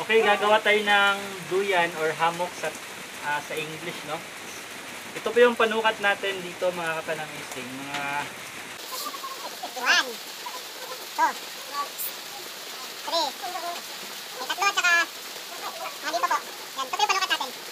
Okay, gagawa tayo ng duyan or hammock sa English, no? Ito po yung panukat natin dito, mga kapanamising. Mga... Duyan. Ito. Three. May tatlo at saka... Mga dito po. Yan. Ito po yung panukat natin.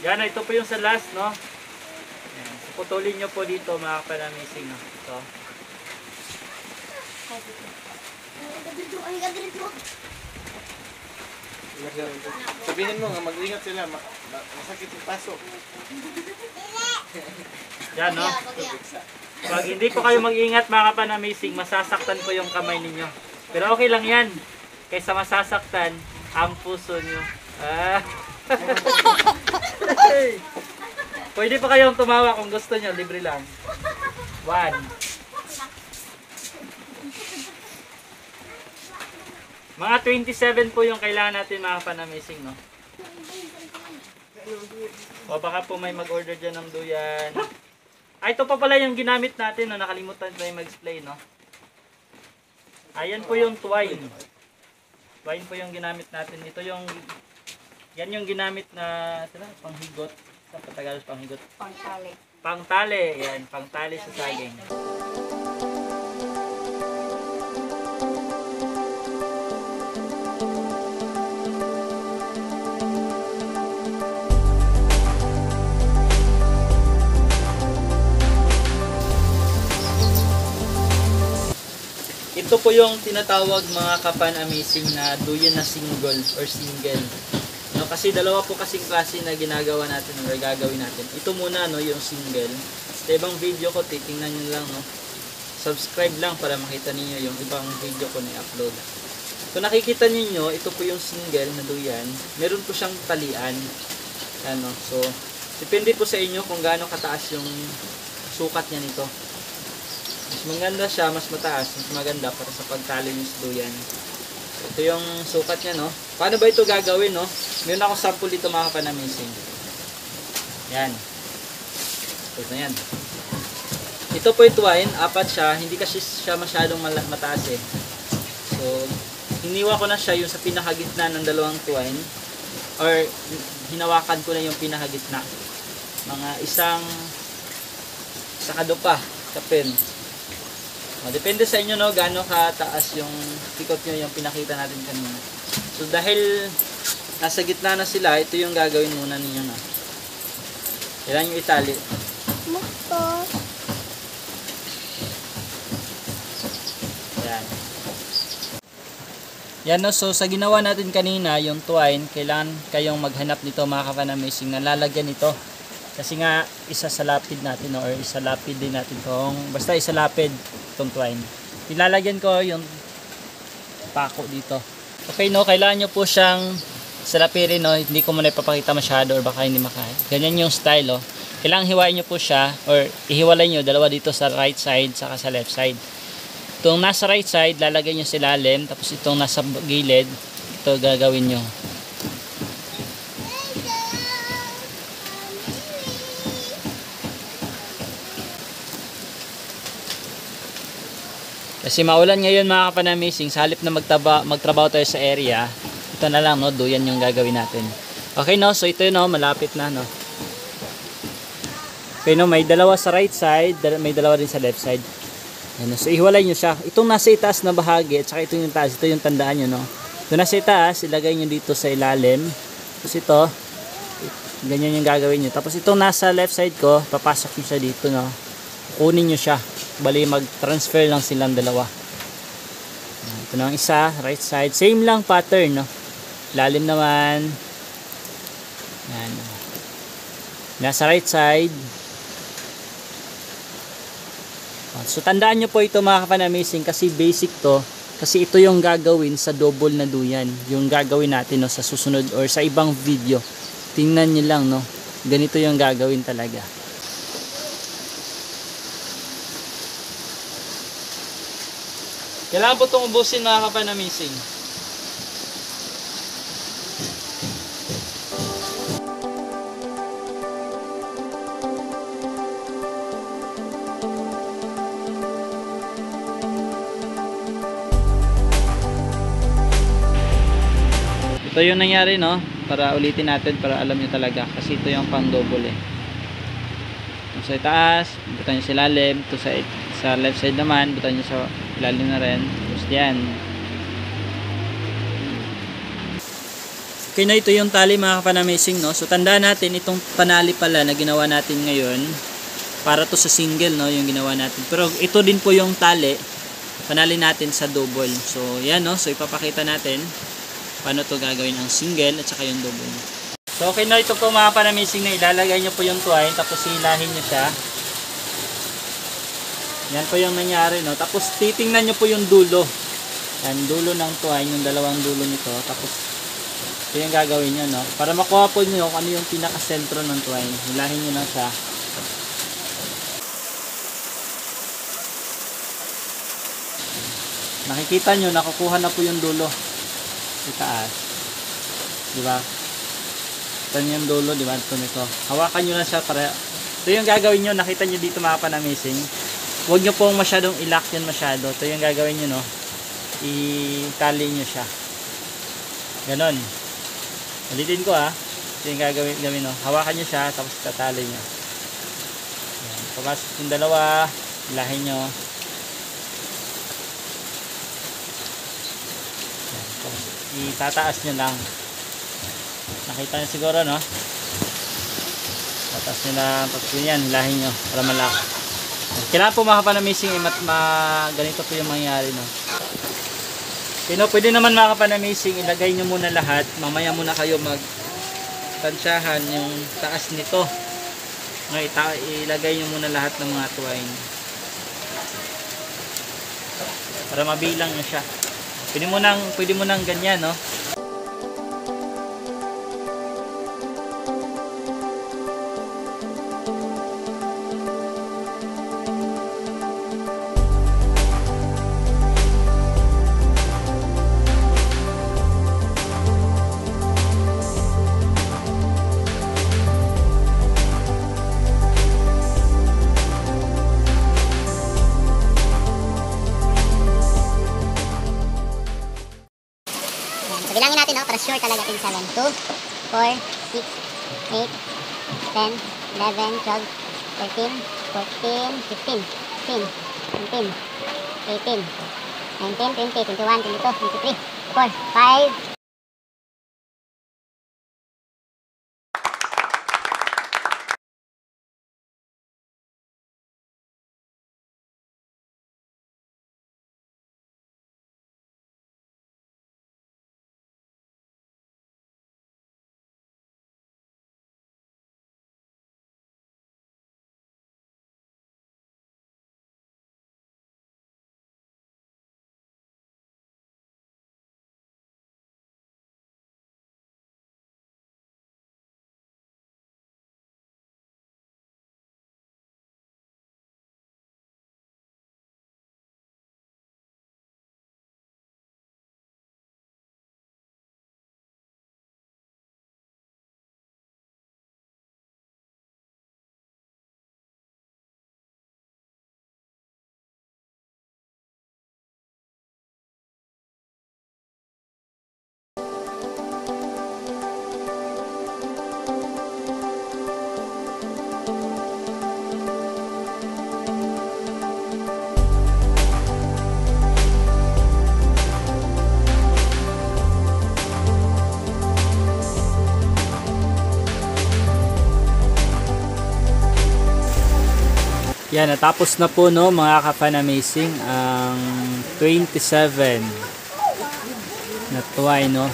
Yan, ito po yung sa last, no? Ayan, putulin nyo po dito, mga kapanamising, no? Ito. Sabihin mo nga, mag-ingat sila, masakit yung paso. Yan, no? Pag hindi po kayo mag-ingat, mga kapanamising, masasaktan po yung kamay ninyo. Pero okay lang yan. Kaysa masasaktan, ang puso nyo. Ah! Hey. Pwede pa kayong tumawa kung gusto nyo, libre lang. 1. Mga 27 po yung kailangan natin, mga kapanamising, no? O baka po may mag-order dyan ng duyan. Ay, ito pa pala yung ginamit natin, no? Nakalimutan tayo mag-explain, no? Ayan po yung twine. Twine po yung ginamit natin. Ito yung... Yan yung ginamit na panghigot. Sa Tagalog, panghigot. Pangtali. Pangtali. Yan, pangtali sa saging. Ito po yung tinatawag, mga kapanamazing, na duyan na single or single. No, kasi dalawa po kasing klase na ginagawa natin or gagawin natin. Ito muna, no, yung single. Sa ibang video ko, titingnan nyo lang, no. Subscribe lang para makita niyo yung ibang video ko na upload. So nakikita niyo, ito po yung single na duyan. Meron po siyang talian. Ano, so depende po sa inyo kung gaano kataas yung sukat niya nito. Mas maganda siya, mas mataas, mas maganda para sa pagtali ng duyan. Ito yung sukat niya, no? Paano ba ito gagawin, no? Mayroon akong sample dito, mga kapanamazing. Yan. Ito na yan. Ito po yung twine. 4 siya. Hindi kasi siya masyadong mataas, eh. So, hiniwa ko na siya yung sa pinakagitna ng dalawang twine. Or, hinawakan ko na yung pinakagitna. Mga isa kadupa. Kapin. Depende sa inyo, no, gaano kataas yung tikot nyo, yung pinakita natin kanina. So dahil nasa gitna na sila, ito yung gagawin muna ninyo, no. Kailangan nyo itali. Yan. Yan, no, so sa ginawa natin kanina, yung twine, kailangan kayong maghanap nito, mga kapanamazing, na lalagyan nito. Kasi nga, isasalapid natin, no, or isalapid din natin tong, basta isalapid itong twine. Ilalagyan ko yung pako dito. Okay, no, kailangan nyo po siyang salapirin, no. Hindi ko muna ipapakita masyado or baka hindi makain. Ganyan yung style, oh. Kailangan hiwain nyo po siya or ihiwalay nyo dalawa dito sa right side saka sa left side. Itong nasa right side, lalagyan nyo sa ilalim, tapos itong nasa gilid, ito gagawin nyo. Kasi maulan ngayon, mga kapanamazing, sa halip na magtrabaho tayo sa area, ito na lang, no, duyan yung gagawin natin. Okay, no, so ito yun, no, malapit na, no. Okay, no, may dalawa sa right side, may dalawa din sa left side. Ayan, no, so ihiwalay nyo siya. Itong nasa itaas na bahagi, at saka ito yung taas, ito yung tandaan nyo, no. Ito nasa itaas, ilagay nyo dito sa ilalim. Tapos ito, ganyan yung gagawin nyo. Tapos itong nasa left side ko, papasok nyo siya dito, no. Kunin nyo siya. Bali, mag-transfer lang silang dalawa. Ito na ang isa, right side. Same lang pattern, no? Lalim naman. Yan. Nasa right side. So, tandaan nyo po ito, mga kapanamazing, kasi basic to. Kasi ito yung gagawin sa double na duyan. Yung gagawin natin, no, sa susunod or sa ibang video. Tingnan nyo lang, no? Ganito yung gagawin talaga. Kailangan po itong ubusin, mga kapanamazing. So yun nangyari, no, para ulitin natin para alam niyo talaga kasi ito yung pang double eh. So itaas, butan niyo sa ilalim, to sa left side naman, butan niyo sa ilalim na rin. Tapos yan. Okay na, ito yung tali mga Funamazing, no. So tandaan natin itong panali pala na ginawa natin ngayon para to sa single, no, yung ginawa natin. Pero ito din po yung tali panali natin sa double. So yan, no. So ipapakita natin paano to gagawin ang single at saka yung double. So okay na ito po mga Funamazing na ilalagay nyo po yung twine tapos hilahin nyo siya. Yan po yung nangyari, no? Tapos titingnan nyo po yung dulo. Yan, dulo ng twine, yung dalawang dulo nito. Tapos ito yung gagawin nyo, no? Para makuha po nyo kung ano yung pinakasentro ng twine. Hilahin nyo na siya. Nakikita nyo, nakukuha na po yung dulo. Itaas, diba? Ito yung dulo, diba? Ito nito. Hawakan nyo na siya para ito yung gagawin nyo. Nakita nyo dito mga Funamazing, huwag nyo pong masyadong ilak yan masyado. Ito yung gagawin nyo, no? Itali nyo siya ganon. Ulitin ko, ha? Ito yung gagawin, no? Hawakan nyo siya tapos tatali nyo. Ayan. Pamasok yung dalawa, ilahin nyo. Itataas nyo lang. Nakita nyo siguro, no? Tataas nyo lang. Tapos yan, hilahin nyo para malak. Kailangan po mga Funamazing ganito po yung mangyari, no? Okay, no? Pwede naman mga Funamazing ilagay nyo muna lahat. Mamaya muna kayo magtansyahan yung taas nito. Ilagay nyo muna lahat ng mga twine para mabilang nyo siya. Pwede mo nang ganyan, no? Bilangin natin, no, para sure talaga natin 7. 2, 4, 6, 8, 10, 11, 12, 13, 14, 15, 16, 17, 18, 19, 20, 21, 22, 23, 4, 5. Yan, natapos na po, no, mga ka-Funamazing ang 27 na twine, no.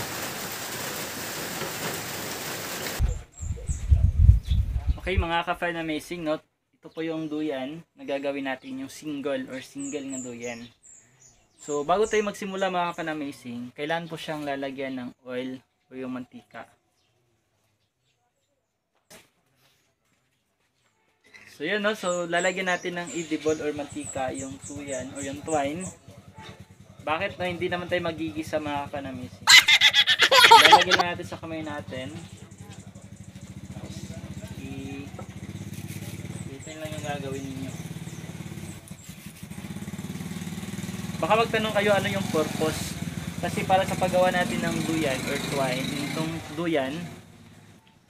Okay mga ka-Funamazing, no, ito po yung duyan na gagawin natin, yung single or single na duyan. So bago tayo magsimula mga ka-Funamazing, kailan po siyang lalagyan ng oil o yung mantika. So yun, no? So lalagyan natin ng edible or mantika yung tuyan or yung twine. Bakit, no? Hindi naman tayo magigisa mga Funamazing. Lalagyan natin sa kamay natin. Tapos ito lang yung gagawin ninyo. Baka magtanong kayo ano yung purpose. Kasi para sa paggawa natin ng duyan or twine, itong duyan,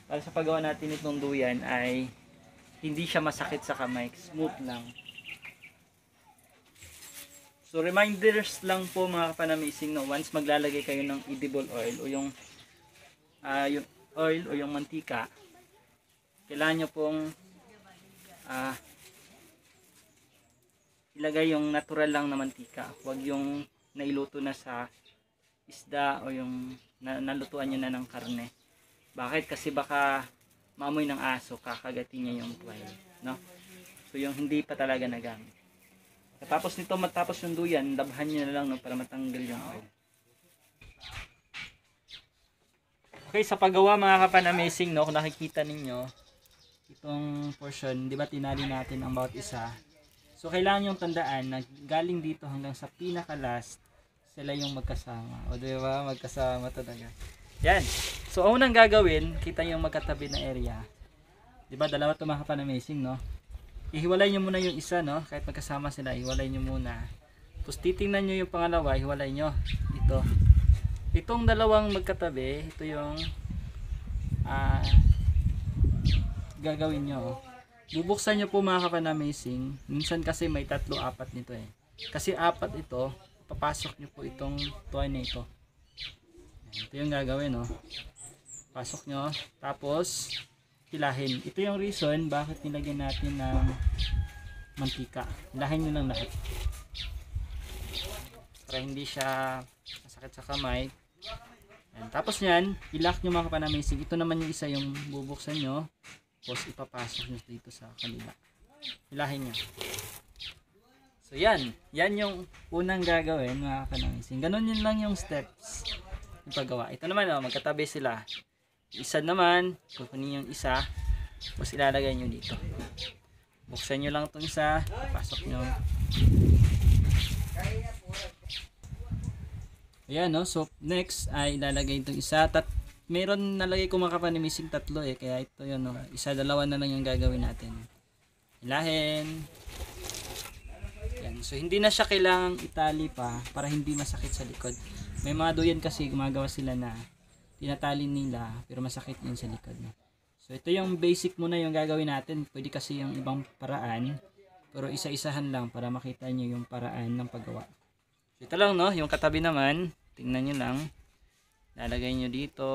para sa paggawa natin itong duyan ay hindi siya masakit sa kamay, smooth lang. So reminders lang po mga kapanamazing, no, once maglalagay kayo ng edible oil o yung oil o yung mantika, kailangan nyo pong ilagay yung natural lang na mantika, huwag yung nailuto na sa isda o yung nalutuan nyo na ng karne. Bakit? Kasi baka maamoy ng aso, kakagatin niya yung twine, no? So yung hindi pa talaga nagamit. Tapos nito, matapos yung duyan, dabhan nyo na lang, no, para matanggal yung oil. Okay, sa paggawa mga kapanamazing, no, kung nakikita ninyo, itong portion, di ba tinali natin ang bawat isa? So kailangan yung tandaan na galing dito hanggang sa pinaka-last, sila yung magkasama. O diba, magkasama talaga. Yan. So unang gagawin, kita yung magkatabi na area. Diba, dalawa ito mga kapanamazing, no? Ihiwalay nyo muna yung isa, no? Kahit magkasama sila, ihiwalay nyo muna. Tapos titingnan nyo yung pangalawa, ihiwalay nyo. Ito. Itong dalawang magkatabi, ito yung gagawin nyo. Bubuksan nyo po mga kapanamazing. Minsan kasi may tatlo, apat nito eh. Kasi apat ito, papasok nyo po itong twine na ito. Ito yung gagawin, no? Pasok nyo, tapos hilahin. Ito yung reason bakit nilagyan natin ng mantika. Hilahin nyo lang lahat. Para hindi siya masakit sa kamay. And tapos nyan, ilak nyo mga kapanamazing. Ito naman yung isa yung bubuksan nyo. Tapos ipapasok nyo dito sa kanila. Hilahin nyo. So yan. Yan yung unang gagawin mga kapanamazing. Ganun yun lang yung steps yung paggawa. Ito naman o, magkatabi sila. Isa naman, kukunin yung isa. Tapos ilalagay nyo dito. Buksan nyo lang itong isa. Pasok nyo. Ayan o. So next ay ilalagay itong isa. Meron nalagay ko mga kapanamazing tatlo eh, kaya ito yun, no? Isa, dalawa na lang yung gagawin natin. Hilahin. Yan. So hindi na siya kailangang itali pa para hindi masakit sa likod. May mga duyan kasi gumagawa sila na tinatali nila pero masakit yun sa likod, no? So ito yung basic muna yung gagawin natin. Pwede kasi yung ibang paraan, pero isa-isahan lang para makita nyo yung paraan ng paggawa. So ito lang, no? Yung katabi naman, tingnan nyo lang. Lalagay nyo dito,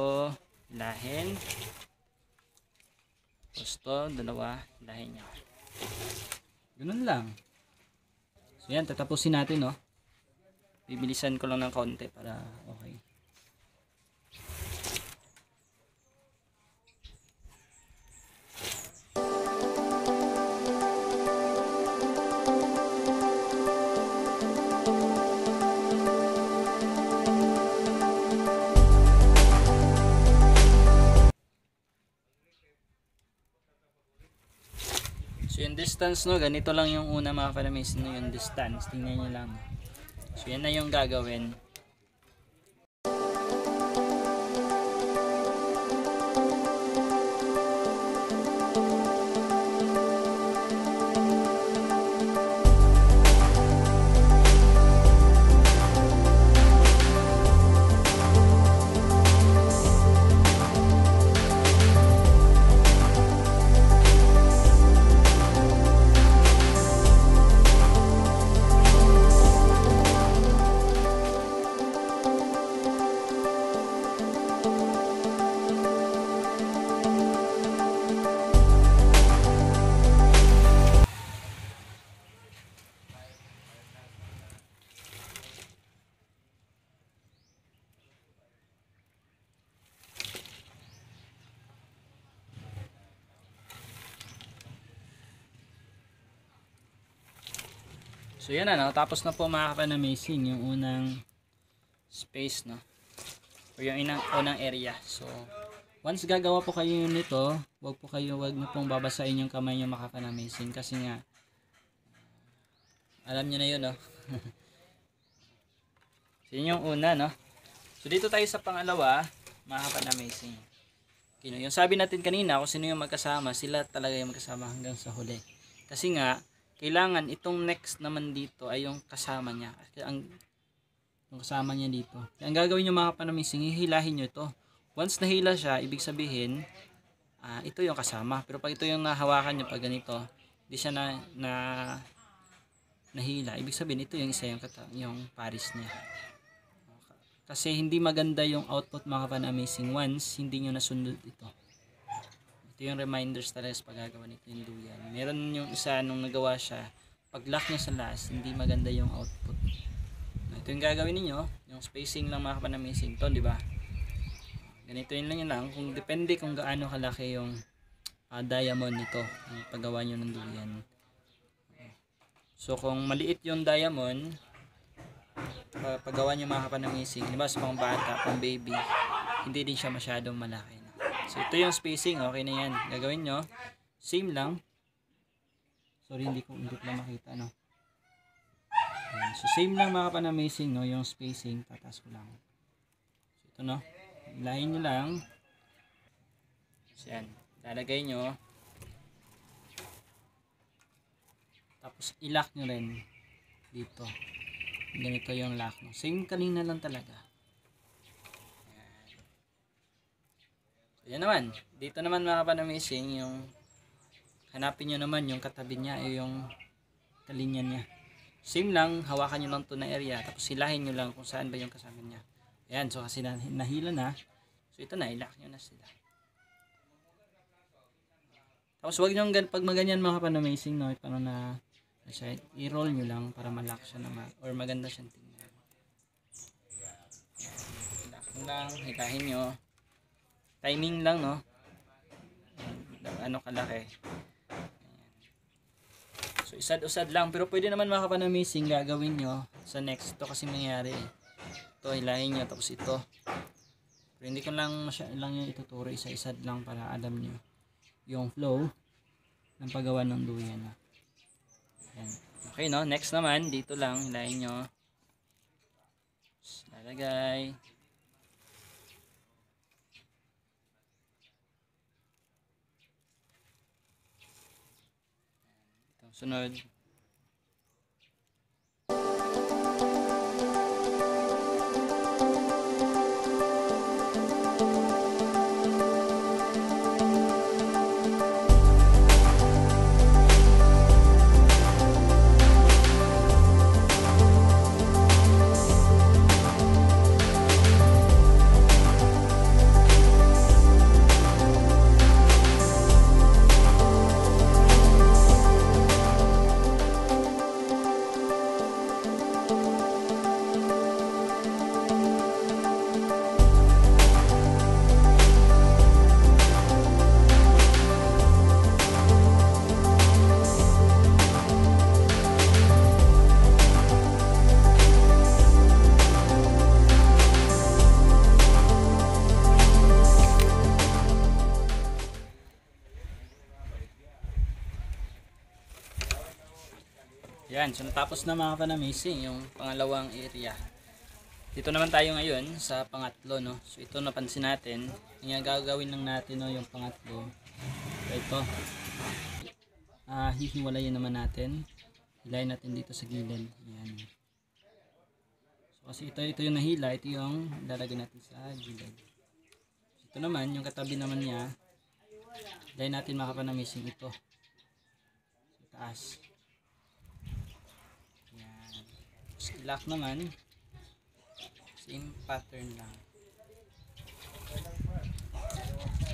hilahin. Gusto, dalawa, hilahin nyo. Ganun lang. So yan, tatapusin natin, no? Bibilisan ko lang ng konti para okay. Distance, no, ganito lang yung una mga kapanamazing, no, yung distance, tingnan nyo lang. So yan na yung gagawin. So yan na, no? Tapos na po mga kapanamazing yung unang space, no? O yung unang area. So once gagawa po kayo nito, wag na pong babasain yung kamay nyo mga kapanamazing, kasi nga alam nyo na yun, no? So yun yung una, no? So dito tayo sa pangalawa mga kapanamazing. Okay, no? Yung sabi natin kanina kung sino yung magkasama, sila talaga yung magkasama hanggang sa huli. Kasi nga kailangan itong next naman dito ay yung kasama niya. Ang yung kasama niya dito. Ang gagawin nyo mga FunAmazing, hihilahin nyo ito. Once nahila siya, ibig sabihin ito yung kasama. Pero pag ito yung nahawakan nyo pag ganito, hindi siya nahila, ibig sabihin ito yung isa yung pares niya. Kasi hindi maganda yung output mga FunAmazing once hindi nyo nasundot ito. Ito yung reminders talaga sa paggagawa nito yung Duyan. Meron yung isa nung nagawa siya, pag lock niya sa last, hindi maganda yung output. Ito yung gagawin niyo, yung spacing lang mga FunAmazing to, di ba? Ganito yun lang kung depende kung gaano kalaki yung diamond nito, yung paggawa nyo ng Duyan. So kung maliit yung diamond, paggawa nyo mga FunAmazing, di ba sa pang bata, pang baby, hindi din siya masyadong malaki. So, ito yung spacing. Okay na yan. Gagawin nyo. Same lang. Sorry, hindi ko lang makita, no? So, same lang mga FunAmazing, no? Yung spacing. Tatas ko lang. So, ito, no? Lahin nyo lang. So, yan. Lalagay nyo. Tapos, ilock nyo rin. Dito. Ganito yung lock, no? Same kanina lang talaga. Yan naman, dito naman mga FunAmazing, yung hanapin nyo naman yung katabi niya o yung kalinya niya. Same lang, hawakan nyo lang ito na area, tapos hilahin nyo lang kung saan ba yung kasama niya. Ayan, so kasi nahila na, so ito na, ilak nyo na sila. Tapos huwag nyo, pag maganyan mga FunAmazing, no, paano na, i-roll nyo lang para malak siya naman, or maganda siyang tingnan. Ilak nyo lang, hilahin nyo. Timing lang, no? Ano kalaki. Ayan. So, isad-usad lang. Pero pwede naman mga FunAmazing gagawin nyo sa next. Ito kasi nangyari. Ito, hilahin nyo. Tapos ito. Pero hindi ko lang yung ituturo. Isa-isad lang para alam nyo yung flow ng paggawa ng Duyan. Ayan. Okay, no? Next naman, dito lang. Hilahin nyo. Tapos, lalagay. Sunod. Yan, so natapos na mga FunAmazing yung pangalawang area. Dito naman tayo ngayon sa pangatlo, no? So ito napansin natin, yung gagawin lang natin, no, yung pangatlo. So ito, hihiwalayin naman natin. Hilayin natin dito sa gilid. Yan. So kasi ito yung nahila, ito yung lalagay natin sa gilid. So ito naman, yung katabi naman niya, hilayin natin mga FunAmazing ito. So taas. Lock naman, same pattern lang.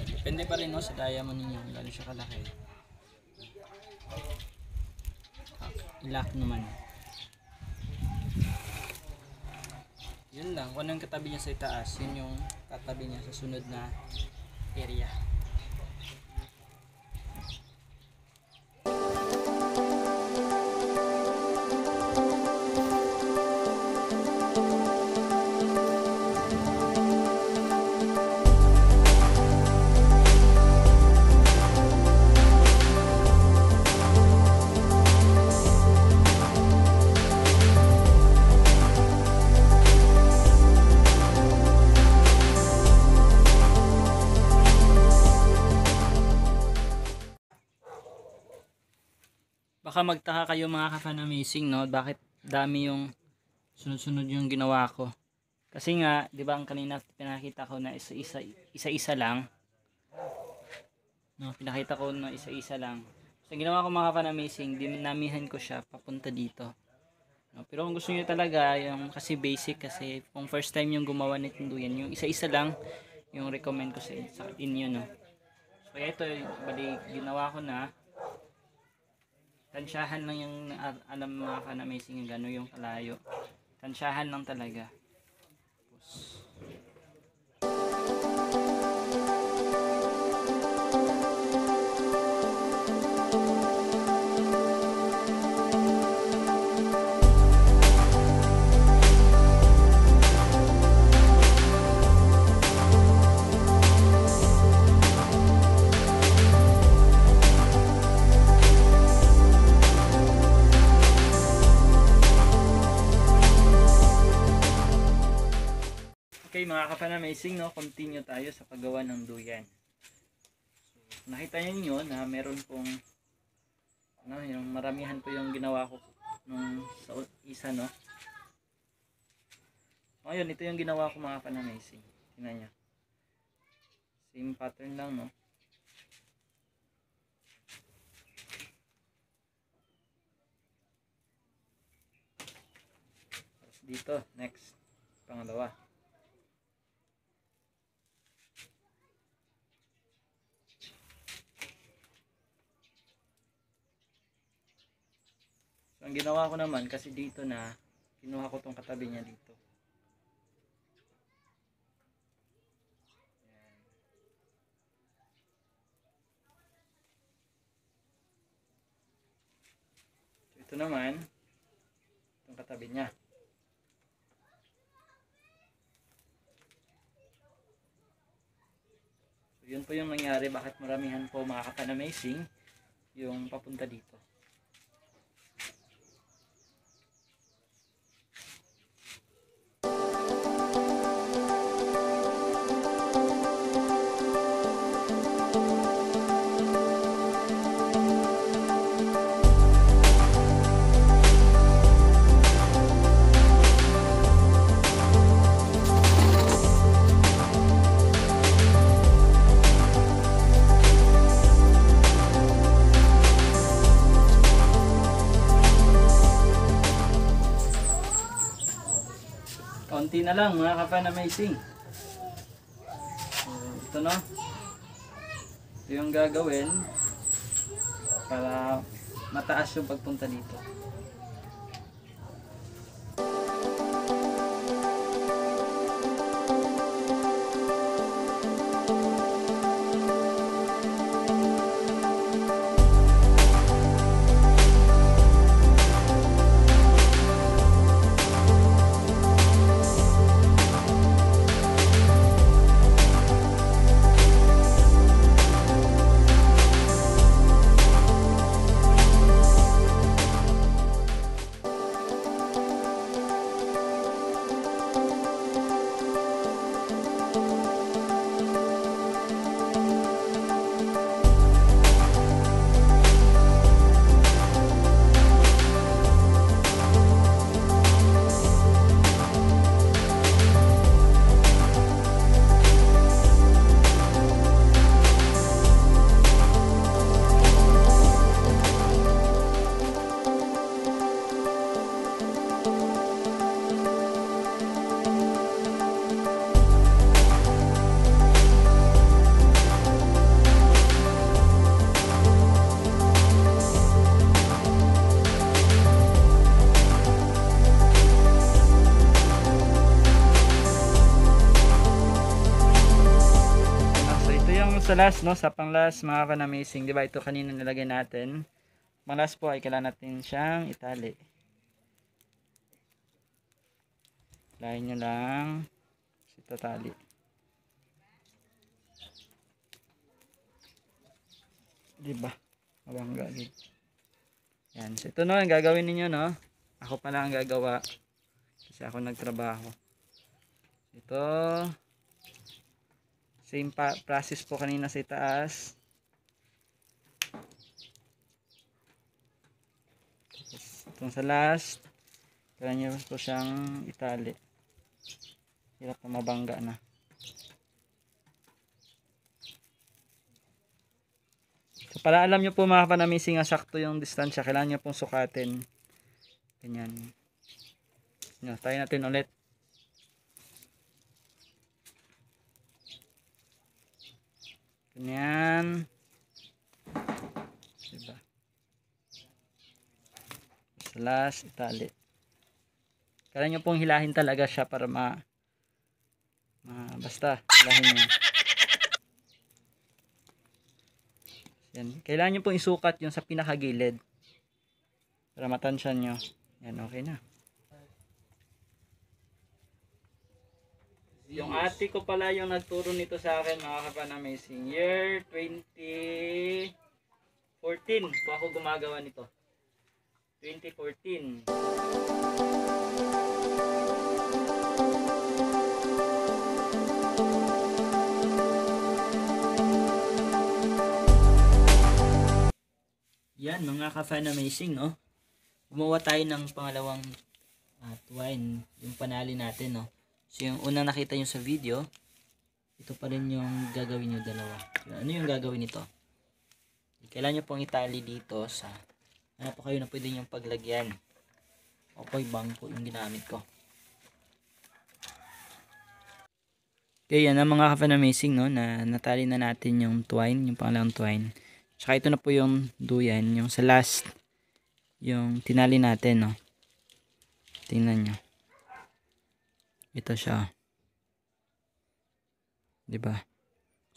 Depende pa rin, no, sa diamond ninyo kung gano'n siya kalaki. I-lock naman. Yun lang, kung ano yung katabi niya sa itaas, yun yung katabi niya sa sunod na area. Baka magtaka kayo mga FunAmazing, no? Bakit dami yung sunod-sunod yung ginawa ko. Kasi nga, di ba ang kanina pinakita ko na isa-isa lang. No, pinakita ko na isa-isa lang. So, ginawa ko mga FunAmazing, dinamihan ko siya papunta dito. No, pero kung gusto niyo talaga, yung kasi basic, kasi kung first time yung gumawa nito Duyan, yung isa-isa lang yung recommend ko sa inyo. No? So, ito, bali, ginawa ko na. Tansyahan lang yung alam mga FunAmazing yung gano'n yung kalayo. Tansyahan lang talaga. Tapos, mga ka-FunAmazing, no? Continue tayo sa paggawa ng duyan. So, nakita niyo na meron pong ano, yung maramihan po yung ginawa ko nung sa isa, no? Ayun, ito yung ginawa ko mga FunAmazing. Tingnan niyo. Same pattern lang, no? Tapos dito, next. Pangalawa. Ang ginawa ko naman kasi dito na kinuha ko tong katabi niya dito. So, ito naman tong katabi niya. So, yun po yung nangyari bakit maramihan po mga FunAmazing yung papunta dito. Konti na lang mga ka-FunAmazing. So, ito no. Ito yung gagawin para mataas yung pagpunta dito. Sa last, no, sa pang-last mga FunAmazing, di ba ito kanina nilagay natin. Pang-last po ay kailangan natin siyang itali. Lain nyo lang. Ito tali. Di ba? Mabangga. Yan. So, ito no, ang gagawin niyo no. Ako pala ang gagawa. Kasi ako nagtrabaho. Ito. Same process po kanina sa itaas. Itong sa last. Kaya nyo po siyang itali. Hirap na mabangga na. So, para alam nyo po mga FunAmazing, sakto yung distansya. Kailangan nyo pong sukatin. Ganyan. No, tayo natin ulit. Ganyan. Diba? Salas, itali. Kailan nyo pong hilahin talaga siya para basta hilahin nyo. Yan. Kailangan nyo pong isukat yung sa pinakagilid para matansyan nyo. Yan, okay na. Yung ate ko pala yung nagturo nito sa akin mga ka-FunAmazing. Year 2014 po ako gumagawa nito. 2014. Yan mga ka-FunAmazing, no? Gumawa tayo ng pangalawang twine, yung panali natin, no? So yung unang nakita nyo sa video, ito pa rin yung gagawin nyo dalawa. Ano yung gagawin nito? Kailangan nyo pong itali dito sa ano po kayo na pwede nyo paglagyan. Okay, bangko yung ginamit ko. Okay, yan ang mga ka-FunAmazing, no? Na natali na natin yung twine, yung pangalawang twine. Tsaka ito na po yung duyan, yung sa last, yung tinali natin, no? Tingnan nyo. Ito siya. Diba?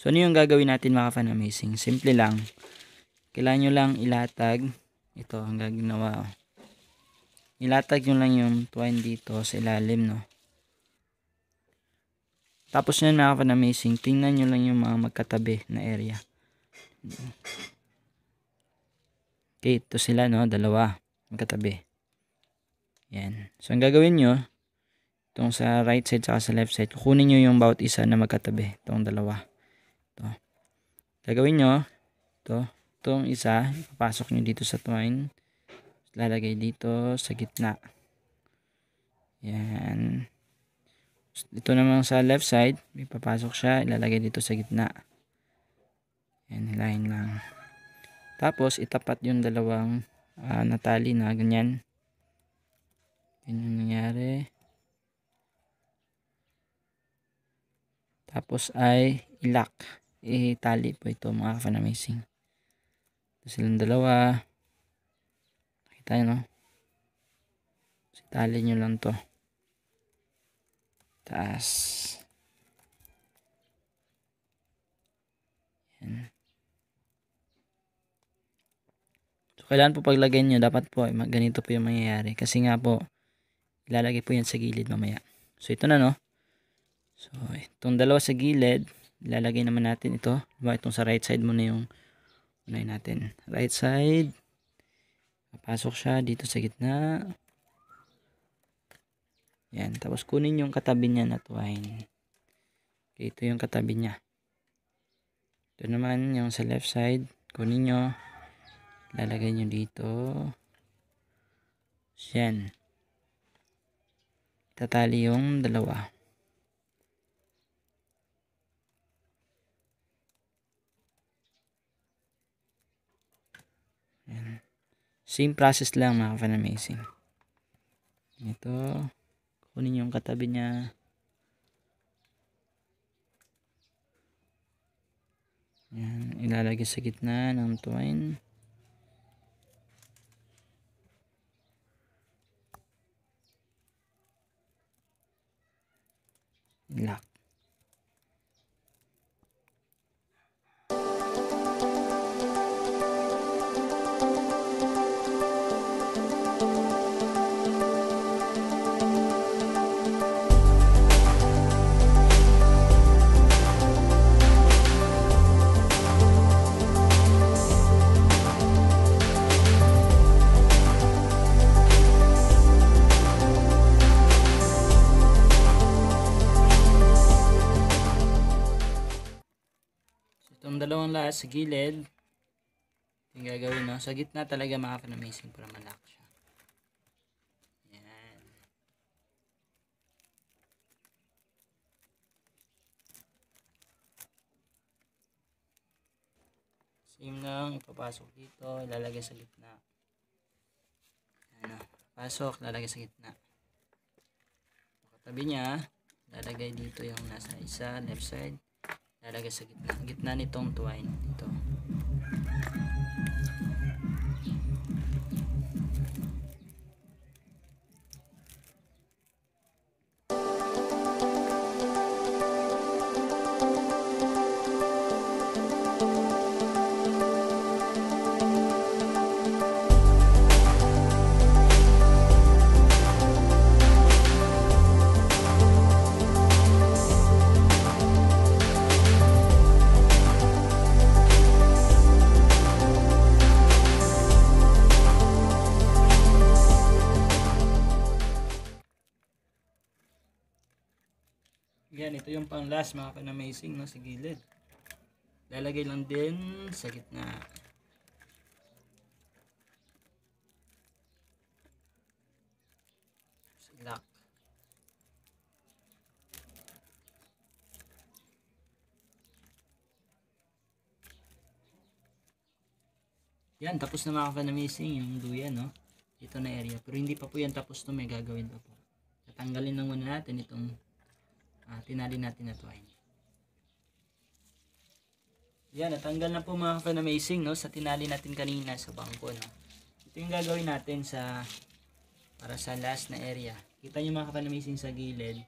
So, ano yung gagawin natin mga FunAmazing? Simple lang. Kailangan nyo lang ilatag. Ito, ang gaginawa. Ilatag nyo lang yung twine dito sa ilalim, no? Tapos nyo mga FunAmazing, tingnan nyo lang yung mga magkatabi na area. Okay, ito sila, no? Dalawa magkatabi. Yan. So, ang gagawin nyo, itong sa right side saka sa left side, kukunin nyo yung bawat isa na magkatabi. Itong dalawa. Ito. Gagawin nyo, ito. Itong isa, ipapasok nyo dito sa twine. Lalagay dito sa gitna. Yan. Ito naman sa left side, ipapasok siya, ilalagay dito sa gitna. Yan, hilahin lang. Tapos, itapat yung dalawang natali na ganyan. Yan yung nangyari. Tapos ay ilak. Itali po ito mga ka-FunAmazing. Ito silang dalawa. Nakita nyo, no? Itali nyo lang to. Taas. Yan. Kailan po paglagay nyo, dapat po ganito po yung mangyayari. Kasi nga po, ilalagay po yan sa gilid mamaya. So, ito na, no? So, itong dalawa sa gilid, ilalagay naman natin ito. Diba, itong sa right side muna yung unahin natin. Right side. Papasok siya dito sa gitna. Yan. Tapos, kunin yung katabi niya na twine. Okay, ito yung katabi niya. Ito naman, yung sa left side. Kunin nyo. Lalagay nyo dito. Yan. Tatali yung dalawa. Yan. Same process lang mga FunAmazing. Ito. Kunin yung katabi niya. Yan. Ilalagay sa gitna ng twine. Lock. Dalawang lahat sa gilid. Yung gagawin, no? Sa gitna talaga mga FunAmazing para malak siya. Yan. same lang, ipapasok dito, ilalagay sa gitna. Ayan, pasok, lalagay sa gitna. Katabi niya, lalagay dito yung nasa isa, left side, lalagay sa gitna. Gitna nitong twine, dito. Yan, ito yung pang last mga FunAmazing, no, sa gilid. Lalagay lang din sa gitna. Lock. Yan, tapos na mga FunAmazing yung duyan, no? Ito na area. Pero hindi pa po yan tapos, to may gagawin pa po. Tatanggalin lang muna natin itong tinali natin na twine. Yan, natanggal na po mga FunAmazing, no, sa tinali natin kanina sa bangko, no. Ito yung gagawin natin sa para sa last na area. Kita nyo mga FunAmazing sa gilid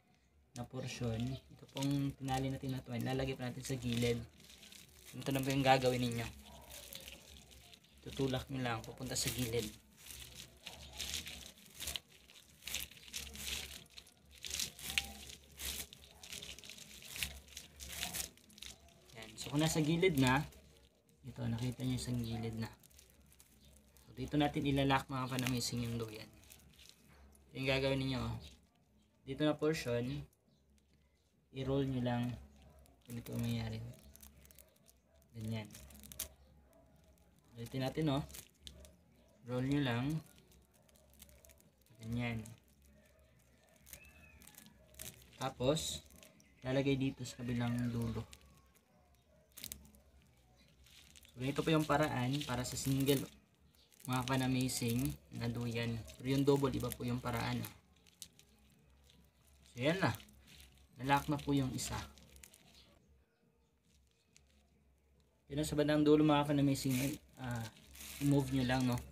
na portion, ito pong tinali natin na twine, lalagay pa natin sa gilid. Ito na po yung gagawin ninyo. Tutulak nyo lang papunta sa gilid. So kung nasa gilid na, ito nakita nyo sa gilid na. So dito natin ilalak mga FunAmazing yung duyan. Ito yung gagawin ninyo. Dito na portion, i-roll nyo lang. Ganito ang mayayari. Ganyan. Ulitin natin, oh. Roll nyo lang. Ganyan. Tapos, lalagay dito sa kabilang dulo. Ito po yung paraan para sa single mga FunAmazing na duyan. Pero yung double, iba po yung paraan. So yan na. Nalock na po yung isa. Yan sa bandang dulo mga FunAmazing. I-move nyo lang, no.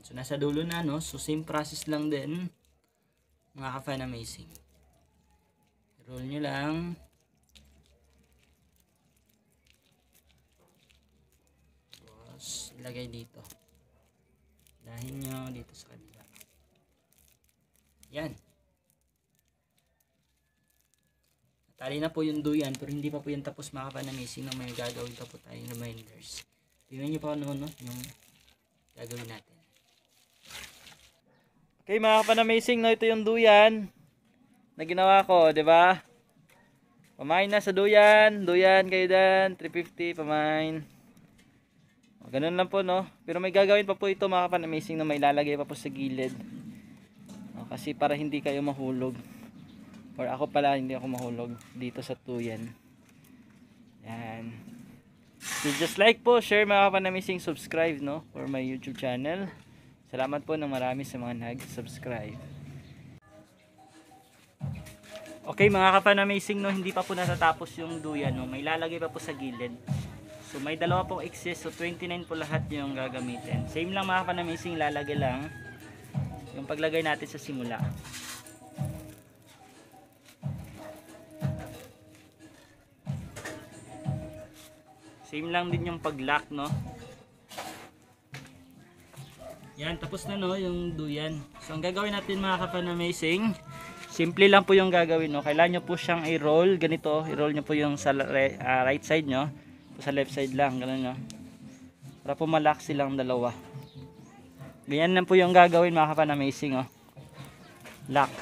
So nasa dulo na, no. So same process lang din mga FunAmazing. Roll nyo lang. Ilagay dito. Dahin nyo dito sa kanila. Yan. Natali na po yung duyan, pero hindi pa po yung tapos mga FunAmazing, na may gagawin pa po tayong reminders. Tingnan nyo pa noon, no? Yung gagawin natin. Okay mga FunAmazing, no, ito yung duyan na ginawa ko, diba? Pamain na sa duyan. Duyan kayo dan. 350 pamain. Ganun lang po, no. Pero may gagawin pa po ito mga FunAmazing, na may lalagay pa po sa gilid. O, kasi para hindi kayo mahulog. Or ako pala, hindi ako mahulog dito sa tuyan. Yan. So just like po, share mga FunAmazing, subscribe, no, for my YouTube channel. Salamat po ng marami sa mga nag-subscribe. Okay mga FunAmazing, no, hindi pa po natatapos yung duyan, no. May lalagay pa po sa gilid. So may dalawa pong excess, so 29 po lahat yung gagamitin. Same lang mga FunAmazing, lalagay lang yung paglagay natin sa simula. Same lang din yung pag-lock, no. Yan, tapos na, no, yung duyan. So ang gagawin natin mga FunAmazing, simple lang po yung gagawin, no. Kailangan nyo po siyang i-roll, ganito. I-roll nyo po yung sa right side nyo, sa left side lang, ganun, no? Para po malak silang dalawa. Ganyan lang po yung gagawin mga FunAmazing, oh. Lock.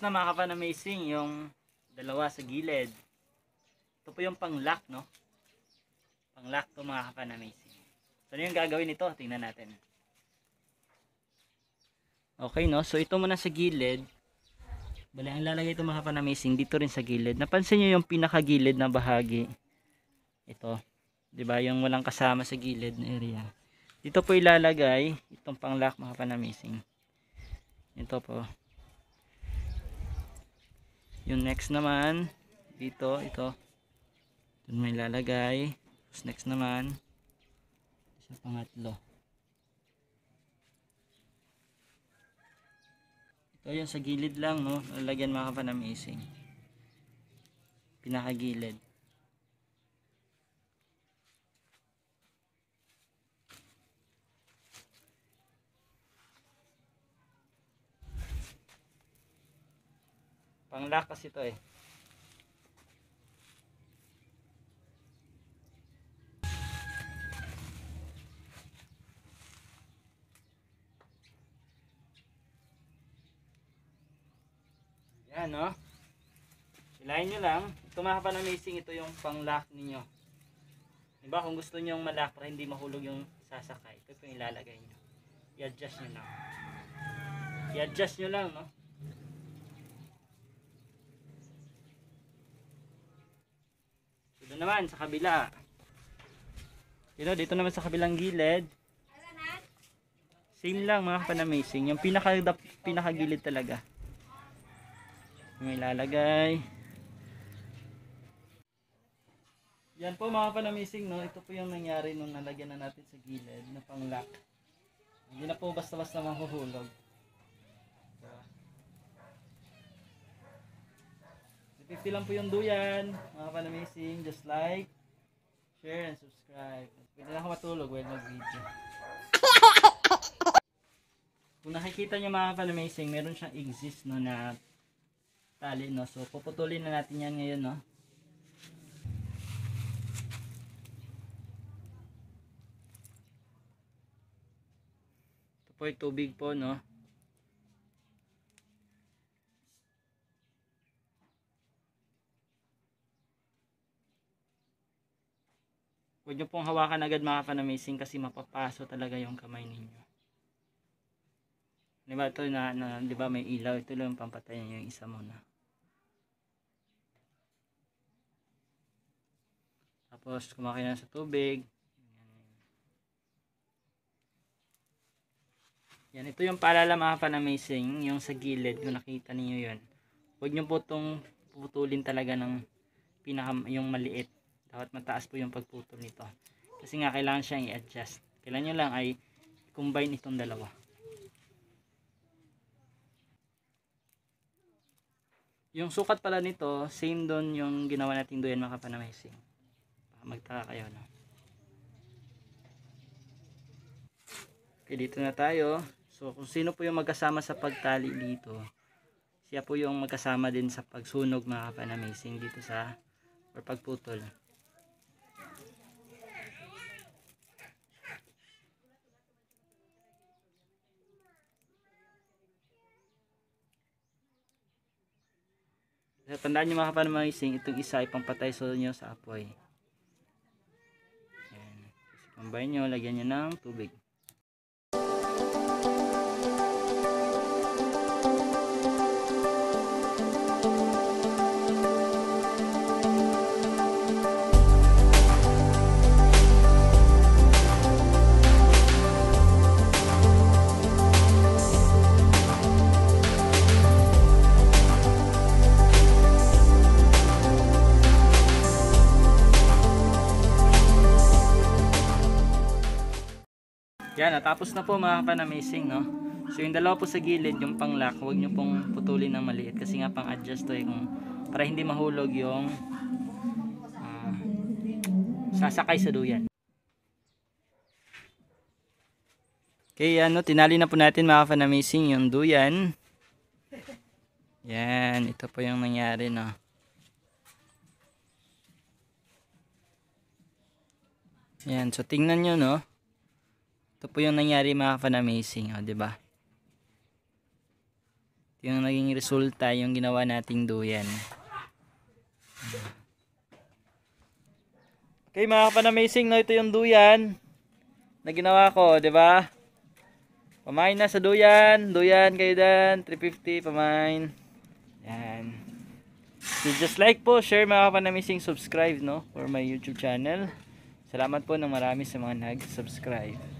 Tapos na mga ka-Funamazing, yung dalawa sa gilid. Ito po yung pang-lock, no? Pang-lock to mga ka-Funamazing. So ano yung gagawin nito? Tingnan natin. Okay, no? So ito muna sa gilid. Bale, ang lalagay ito mga ka-Funamazing dito rin sa gilid. Napansin nyo yung pinakagilid na bahagi. Ito. Diba? Yung walang kasama sa gilid na area. Dito po ilalagay itong pang-lock mga ka-Funamazing. Ito po. Yung next naman dito, ito dun may lalagay. Tapos next naman sa pangatlo, ito yung sa gilid lang, no? Lalagyan mga ka-Funamazing, pinakagilid. Pang-lock kasi ito eh. Yan, no? Silahin nyo lang. Ito mga ka-Funamazing, ito yung pang-lock ninyo. Diba? Kung gusto nyong ma-lock para hindi mahulog yung sasakay, ito yung ilalagay nyo. I-adjust nyo lang. I-adjust nyo lang, no? Doon naman sa kabila. Dito, dito naman sa kabilang gilid. Same lang mga ka-Funamazing. Yung pinakagilid talaga. May lalagay. Yan po mga ka-Funamazing, no? Ito po yung nangyari nung nalagyan na natin sa gilid na pang-lock. Hindi na po basta-basta mahuhulog. Click lang po yung Duyan, mga ka-Funamazing. Just like, share, and subscribe. Pwede na ako matulog while mag-video. Kung nakikita nyo mga ka-Funamazing, meron siyang exist, no, na tali, no. So puputulin na natin yan ngayon, no. Ito po yung tubig po, no. Huwag nyo pong hawakan agad mga ka-Funamazing kasi mapapaso talaga yung kamay ninyo. Diba ito na diba may ilaw, ito lang pampatay nyo yung isa muna. Tapos kumain na sa tubig. Yan, ito yung paalala mga ka-Funamazing, yung sa gilid, kung nakita niyo yun. Huwag nyo po itong putulin talaga ng yung maliit. Dapat mataas po yung pagputol nito. Kasi nga kailangan siyang i-adjust. Kailangan nyo lang ay combine itong dalawa. Yung sukat pala nito, same doon yung ginawa natin doon mga ka-Funamazing. Magtaka kayo, no? Okay, dito na tayo. So kung sino po yung magkasama sa pagtali dito, siya po yung magkasama din sa pagsunog mga ka-Funamazing dito sa or pagputol. Tandaan nyo mga ka-Funamazing, itong isa ay pampatay sa nyo sa apoy. Ayan. Combine nyo, lagyan nyo ng tubig. Yan, natapos na po mga ka-Funamazing, no? So yung dalawa po sa gilid, yung pang-lock, huwag nyo pong putulin ng maliit kasi nga pang-adjust to eh, para hindi mahulog yung sasakay sa Duyan. Okay, yan, no? Tinali na po natin mga ka-Funamazing yung Duyan. Yan, ito po yung nangyari, no? Yan, so tingnan nyo, no? Ito po yung nangyari mga ka-Funamazing, o, diba? Yung naging resulta yung ginawa nating duyan. Okay mga FunAmazing, no, ito yung duyan na ginawa ko, di ba? Pamain na sa duyan. Duyan kayo dan, 350 pamain. Yan. So just like po, share mga FunAmazing, subscribe no for my YouTube channel. Salamat po ng marami sa mga nag-subscribe.